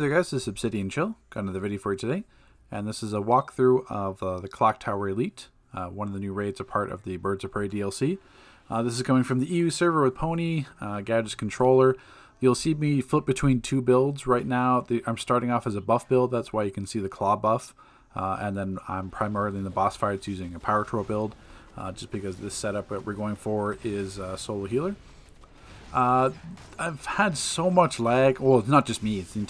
Hey there guys, this is Obsidian Chill, got another video for you today, and this is a walkthrough of the Clock Tower Elite, one of the new raids, a part of the Birds of Prey DLC. This is coming from the EU server with Pony, Gadget's controller. You'll see me flip between two builds right now. I'm starting off as a buff build, that's why you can see the claw buff, and then I'm primarily in the boss fights using a power troll build, just because this setup that we're going for is solo healer. I've had so much lag. Well, it's not just me, it's the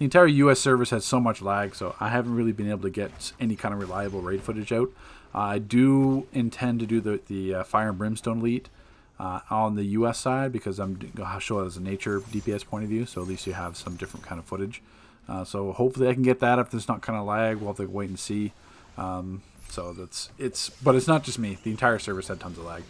entire US service has so much lag, so I haven't really been able to get any kind of reliable raid footage out. I do intend to do the Fire and Brimstone Elite on the US side, because I'll show it as a nature DPS point of view, so at least you have some different kind of footage. So hopefully I can get that. If there's not kind of lag, we'll have to wait and see. So but it's not just me, the entire service had tons of lag.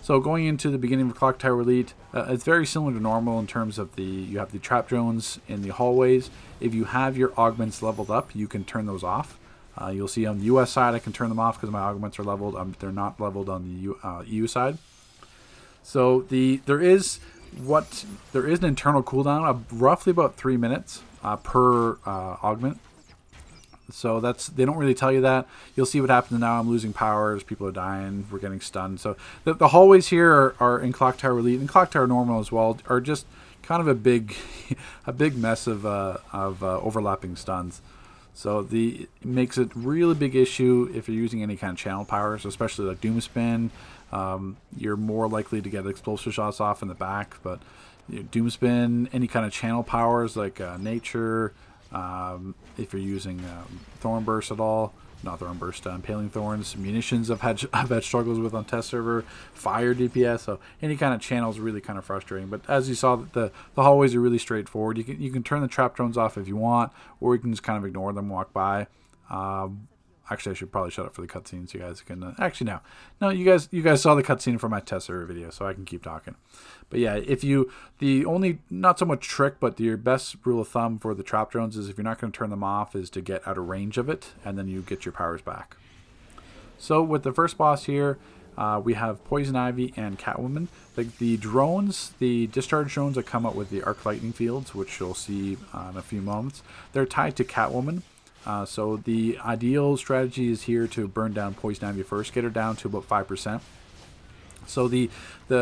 So going into the beginning of Clock Tower Elite, it's very similar to normal in terms of you have the trap drones in the hallways. If you have your augments leveled up, you can turn those off. You'll see on the US side I can turn them off because my augments are leveled. They're not leveled on the EU side. So there is an internal cooldown of roughly about 3 minutes per augment. So they don't really tell you that. You'll see what happens now. I'm losing powers. People are dying. We're getting stunned. So the hallways here are in Clock Tower Elite and Clock Tower Normal as well are just kind of a big mess of overlapping stuns. So it makes it really big issue if you're using any kind of channel powers, especially like Doomspin. You're more likely to get explosive shots off in the back, but Doomspin, any kind of channel powers like nature. If you're using Thornburst at all, not Thornburst, impaling thorns, munitions I've had struggles with on test server, fire DPS, so any kind of channel is really kind of frustrating. But as you saw, the hallways are really straightforward. You can turn the trap drones off if you want, or you can just kind of ignore them, walk by. Actually, I should probably shut up for the cutscenes. You guys can actually no, you guys saw the cutscene for my test server video, so I can keep talking. But yeah, the only not so much trick, but your best rule of thumb for the trap drones is if you're not going to turn them off, is to get out of range of it, and then you get your powers back. So with the first boss here, we have Poison Ivy and Catwoman. The drones, the discharge drones that come out with the Arc Lightning Fields, which you'll see in a few moments, they're tied to Catwoman. So the ideal strategy is here to burn down Poison Ivy first, get her down to about 5%. So the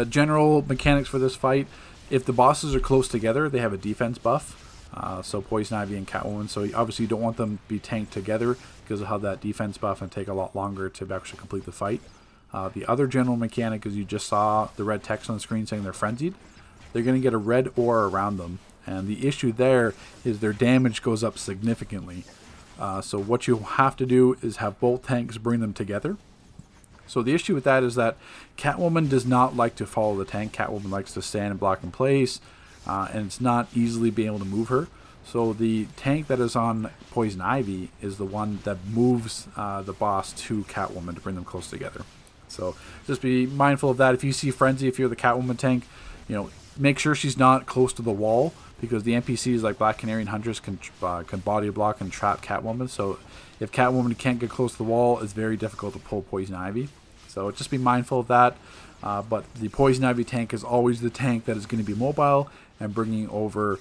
general mechanics for this fight, if the bosses are close together, they have a defense buff. So Poison Ivy and Catwoman, so obviously you don't want them to be tanked together because they'll have that defense buff and take a lot longer to actually complete the fight. The other general mechanic is you just saw the red text on the screen saying they're frenzied. They're going to get a red aura around them, and the issue there is their damage goes up significantly. So what you have to do is have both tanks bring them together. So the issue with that is that Catwoman does not like to follow the tank. Catwoman likes to stand and block in place, and it's not easily being able to move her. So the tank that is on Poison Ivy is the one that moves the boss to Catwoman to bring them close together. So just be mindful of that. If you see Frenzy, if you're the Catwoman tank, make sure she's not close to the wall, because the NPCs like Black Canary and Huntress can body block and trap Catwoman. So if Catwoman can't get close to the wall, it's very difficult to pull Poison Ivy. So just be mindful of that. But the Poison Ivy tank is always the tank that is going to be mobile and bringing over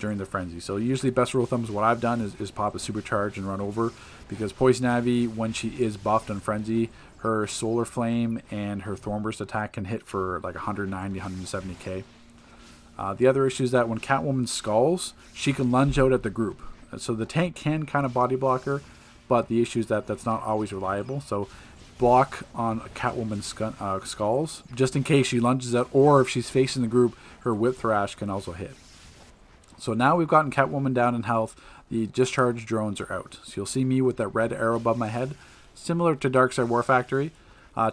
during the frenzy. So usually best rule of thumb is what I've done is pop a supercharge and run over, because Poison Ivy, when she is buffed on frenzy, her Solar Flame and her Thornburst attack can hit for like 190, 170k. The other issue is that when Catwoman skulls, she can lunge out at the group. So the tank can kind of body block her, but the issue is that that's not always reliable. So block on Catwoman's skulls, just in case she lunges out, or if she's facing the group, her Whip Thrash can also hit. So now we've gotten Catwoman down in health, the discharge drones are out. So you'll see me with that red arrow above my head, similar to Darkseid War Factory.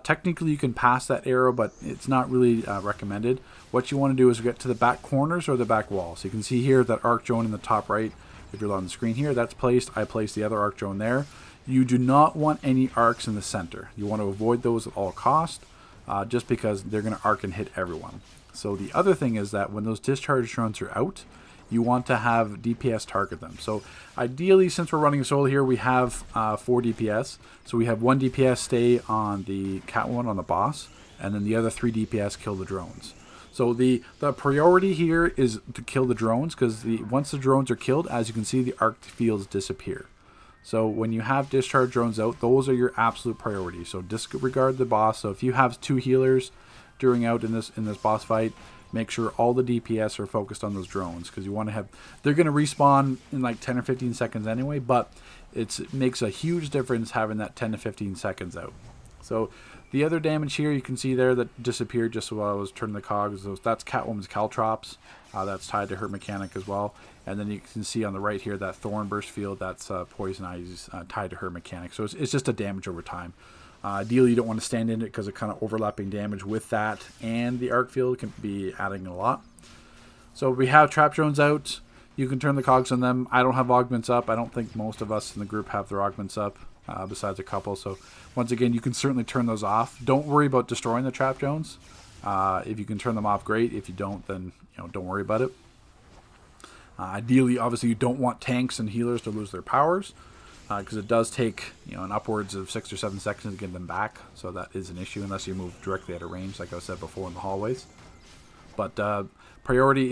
Technically you can pass that arrow, but it's not really recommended. What you want to do is get to the back corners or the back wall. So you can see here that arc drone in the top right, if you're on the screen here, that's placed. I placed the other arc drone there. You do not want any arcs in the center. You want to avoid those at all cost, just because they're going to arc and hit everyone. So the other thing is that when those discharge drones are out, you want to have DPS target them. So ideally, since we're running solo here, we have 4 DPS. So we have 1 DPS stay on the Catwoman on the boss, and then the other 3 DPS kill the drones. So the priority here is to kill the drones, because once the drones are killed, as you can see, the arc fields disappear. So when you have discharge drones out, those are your absolute priority. So disregard the boss. So if you have two healers during out in this boss fight, make sure all the DPS are focused on those drones, because you want to have, they're going to respawn in like 10 or 15 seconds anyway, but it makes a huge difference having that 10 to 15 seconds out. So the other damage here, you can see there that disappeared just while I was turning the cogs. That's Catwoman's Caltrops. That's tied to her mechanic as well. And then you can see on the right here that Thornburst Field, that's Poison Ivy's tied to her mechanic. So it's just a damage over time. Ideally, you don't want to stand in it because it kind of overlapping damage with that and the arc field can be adding a lot. So we have trap drones out. You can turn the cogs on them. I don't have augments up. I don't think most of us in the group have their augments up, besides a couple. So once again, you can certainly turn those off. Don't worry about destroying the trap drones. If you can turn them off, great. If you don't, then don't worry about it. Ideally, obviously, you don't want tanks and healers to lose their powers, because it does take an upwards of 6 or 7 seconds to get them back, so that is an issue unless you move directly out of range, like I said before in the hallways. But priority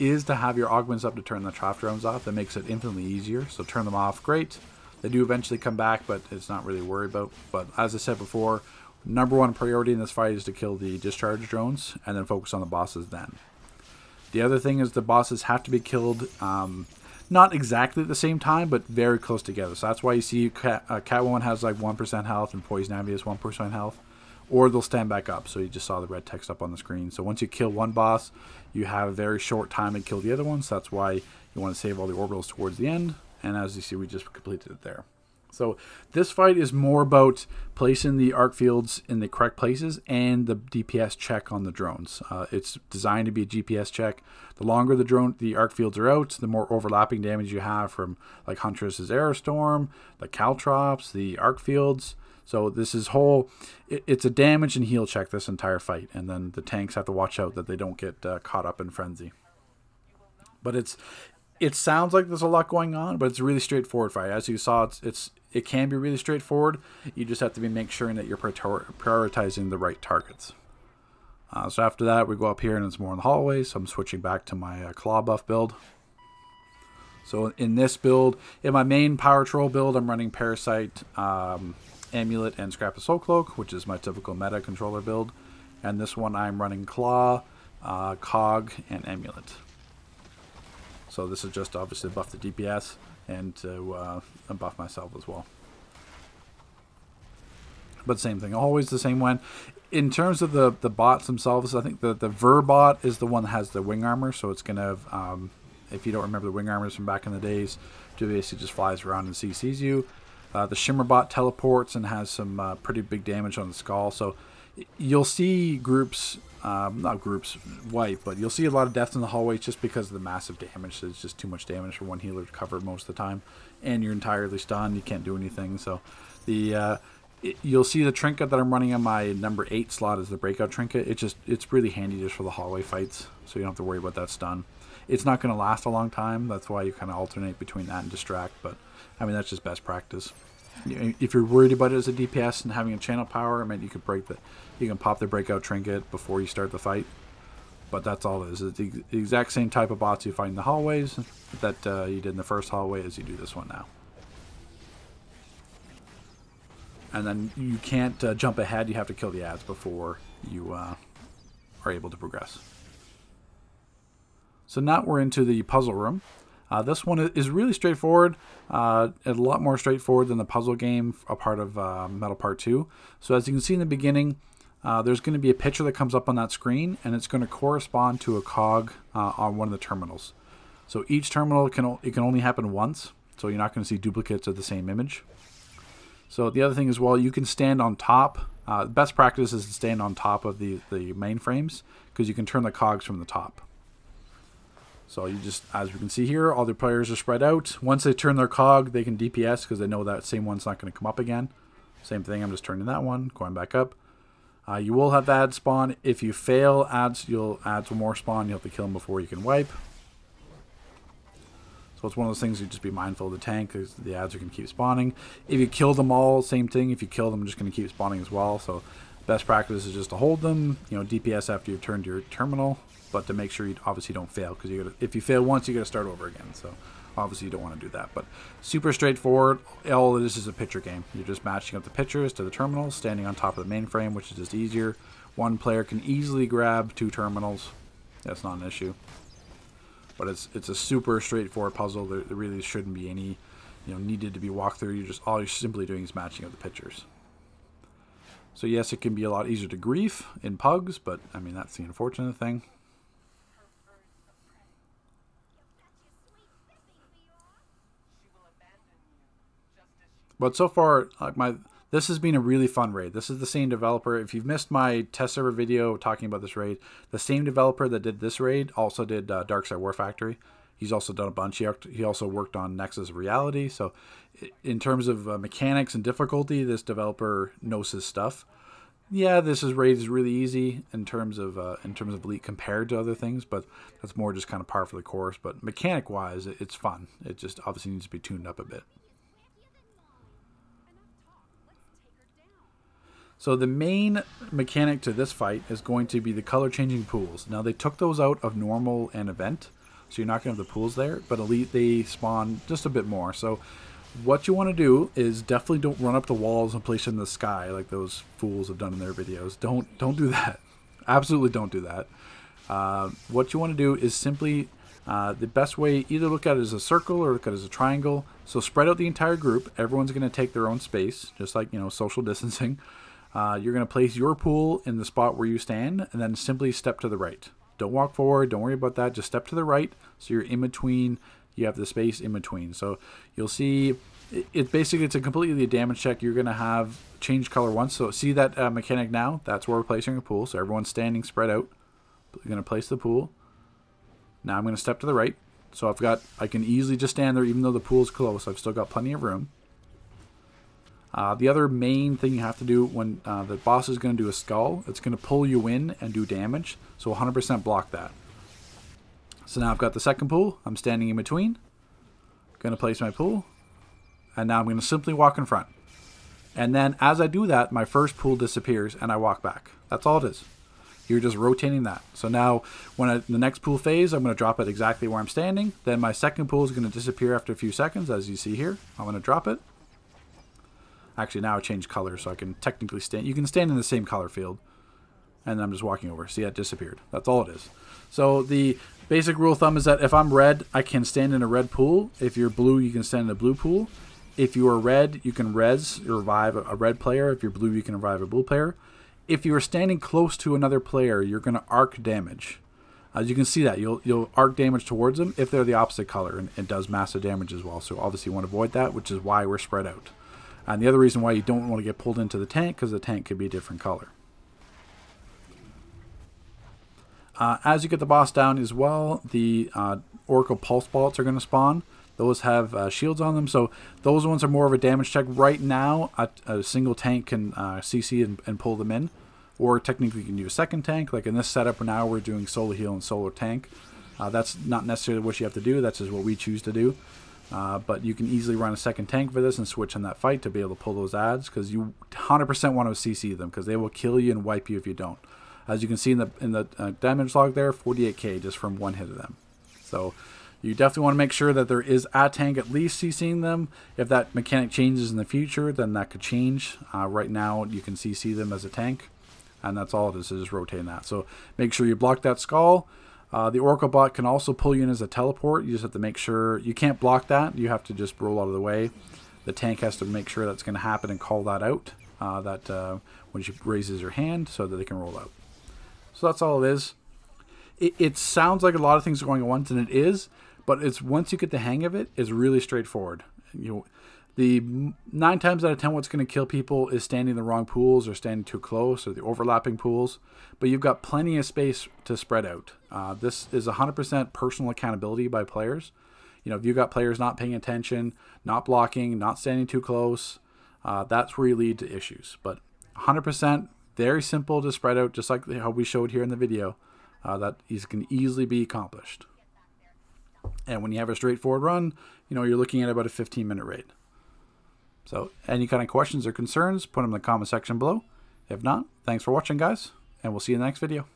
is to have your augments up to turn the trap drones off. That makes it infinitely easier. So turn them off, great. They do eventually come back, but it's not really worried about. But as I said before, number one priority in this fight is to kill the discharge drones, and then focus on the bosses then. The other thing is the bosses have to be killed. Not exactly at the same time, but very close together. So that's why you see Catwoman has like 1% health and Poison Ivy has 1% health. Or they'll stand back up. So you just saw the red text up on the screen. So once you kill one boss, you have a very short time to kill the other one. So that's why you want to save all the orbitals towards the end. And as you see, we just completed it there. So this fight is more about placing the arc fields in the correct places and the DPS check on the drones. It's designed to be a GPS check. The longer the arc fields are out, the more overlapping damage you have from like Huntress's Aerostorm, the Caltrops, the arc fields. So this is it's a damage and heal check this entire fight, and then the tanks have to watch out that they don't get caught up in frenzy. But it sounds like there's a lot going on, but it's a really straightforward fight. As you saw, it can be really straightforward. You just have to be making sure that you're prioritizing the right targets. So after that, we go up here and it's more in the hallway. So I'm switching back to my claw buff build. So in this build, in my main power troll build, I'm running Parasite, Amulet, and Scrap-A-Soul Cloak, which is my typical meta controller build. And this one, I'm running Claw, Cog, and Amulet. So this is just obviously to buff the DPS and to buff myself as well. But same thing, always the same one. In terms of the bots themselves, I think the Verbot is the one that has the wing armor. So it's going to, if you don't remember the wing armors from back in the days, it basically just flies around and CCs you. The Shimmerbot teleports and has some pretty big damage on the skull. So you'll see groups... not groups wipe, but you'll see a lot of deaths in the hallways just because of the massive damage. There's just too much damage for one healer to cover most of the time, and you're entirely stunned. You can't do anything. So the you'll see the trinket that I'm running on my number 8 slot is the breakout trinket. It's really handy just for the hallway fights, so you don't have to worry about that stun. It's not going to last a long time. That's why you kind of alternate between that and distract. But I mean, that's just best practice. If you're worried about it as a DPS and having a channel power, I mean, you can pop the breakout trinket before you start the fight. But that's all it is. It's the exact same type of bots you find in the hallways that you did in the first hallway as you do this one now. And then you can't jump ahead. You have to kill the ads before you are able to progress. So now we're into the puzzle room. This one is really straightforward, a lot more straightforward than the puzzle game, a part of Metal Part 2. So as you can see in the beginning, there's going to be a picture that comes up on that screen, and it's going to correspond to a cog on one of the terminals. So each terminal, it can only happen once, so you're not going to see duplicates of the same image. So the other thing as well, you can stand on top. Best practice is to stand on top of the mainframes, because you can turn the cogs from the top. So you just, as we can see here, all the players are spread out. Once they turn their cog, they can DPS because they know that same one's not going to come up again. Same thing, I'm just turning that one, going back up. You will have ads spawn. If you fail, ads will more spawn. You'll have to kill them before you can wipe. So it's one of those things you just be mindful of the tank because the ads are going to keep spawning. If you kill them all, same thing. If you kill them, just going to keep spawning as well. So Best practice is just to hold them, you know, DPS after you've turned your terminal, but to make sure you obviously don't fail, because you gotta, if you fail once, you got to start over again. So obviously you don't want to do that, but super straightforward. All of this is a picture game. You're just matching up the pictures to the terminals, standing on top of the mainframe, which is just easier. One player can easily grab two terminals. That's not an issue. But it's a super straightforward puzzle. There really shouldn't be any, you know, needed to be walked through. You're just, all you're simply doing is matching up the pictures. So yes, it can be a lot easier to grief in pugs, but I mean, that's the unfortunate thing. But so far, like this has been a really fun raid. This is the same developer. If you've missed my test server video talking about this raid, the same developer that did this raid also did Darkseid War Factory. He's also done a bunch. He also worked on Nexus Reality. So in terms of mechanics and difficulty, this developer knows his stuff. Yeah, this raid is really easy in terms of Elite compared to other things, but that's more just kind of par for the course. But mechanic-wise, it's fun. It just obviously needs to be tuned up a bit. So the main mechanic to this fight is going to be the color changing pools. Now they took those out of normal and event, so you're not going to have the pools there, but Elite, they spawn just a bit more. So what you want to do is definitely don't run up the walls and place in the sky like those fools have done in their videos. Don't do that. Absolutely don't do that. What you want to do is simply, the best way, either look at it as a circle or look at it as a triangle. So spread out the entire group. Everyone's going to take their own space, just like, you know, social distancing. You're going to place your pool in the spot where you stand and then simply step to the right. Don't walk forward. Don't worry about that. Just step to the right. So you're in between. You have the space in between. So you'll see it basically, it's a completely damage check. You're going to have change color once. So see that mechanic now? That's where we're placing a pool. So everyone's standing spread out. You're going to place the pool. Now I'm going to step to the right. So I can easily just stand there even though the pool's close. I've still got plenty of room. The other main thing you have to do when the boss is going to do a skull, it's going to pull you in and do damage. So 100% block that. So now I've got the second pool. I'm standing in between. Going to place my pool. And now I'm going to simply walk in front. And then as I do that, my first pool disappears and I walk back. That's all it is. You're just rotating that. So now when the next pool phase, I'm going to drop it exactly where I'm standing. Then my second pool is going to disappear after a few seconds, as you see here. I'm going to drop it. Actually, now I changed color, so I can technically stand. You can stand in the same color field, and I'm just walking over. See, that disappeared. That's all it is. So the basic rule of thumb is that if I'm red, I can stand in a red pool. If you're blue, you can stand in a blue pool. If you are red, you can revive a red player. If you're blue, you can revive a blue player. If you are standing close to another player, you're going to arc damage. As you can see that, you'll arc damage towards them if they're the opposite color, and it does massive damage as well. So obviously you want to avoid that, which is why we're spread out. And the other reason why you don't want to get pulled into the tank, because the tank could be a different color. As you get the boss down as well, the Oracle Pulse Bolts are going to spawn. Those have shields on them, so those ones are more of a damage check. Right now, a single tank can CC and pull them in. Or technically you can do a second tank. Like in this setup now, we're doing solo heal and solo tank. That's not necessarily what you have to do. That's just what we choose to do. But you can easily run a second tank for this and switch in that fight to be able to pull those adds, because you 100% want to CC them, because they will kill you and wipe you if you don't. As you can see in the damage log there, 48k just from one hit of them. So you definitely want to make sure that there is a tank at least CCing them. If that mechanic changes in the future, then that could change. Right now you can CC them as a tank, and that's all it is just rotating that. So make sure you block that skull. The Oracle bot can also pull you in as a teleport. You just have to make sure you can't block that. You have to just roll out of the way. The tank has to make sure that's going to happen and call that out when she raises her hand, so that they can roll out. So that's all it is. It sounds like a lot of things are going at once, and it is, but it's once you get the hang of it, it's really straightforward. You know, the 9 times out of 10 what's going to kill people is standing in the wrong pools or standing too close or the overlapping pools, but you've got plenty of space to spread out. This is 100% personal accountability by players. You know, if you've got players not paying attention, not blocking, not standing too close, that's where you lead to issues. But 100% very simple to spread out, just like how we showed here in the video. That can easily be accomplished. And when you have a straightforward run, you know, you're looking at about a 15-minute raid. So any kind of questions or concerns, put them in the comment section below. If not, thanks for watching, guys, and we'll see you in the next video.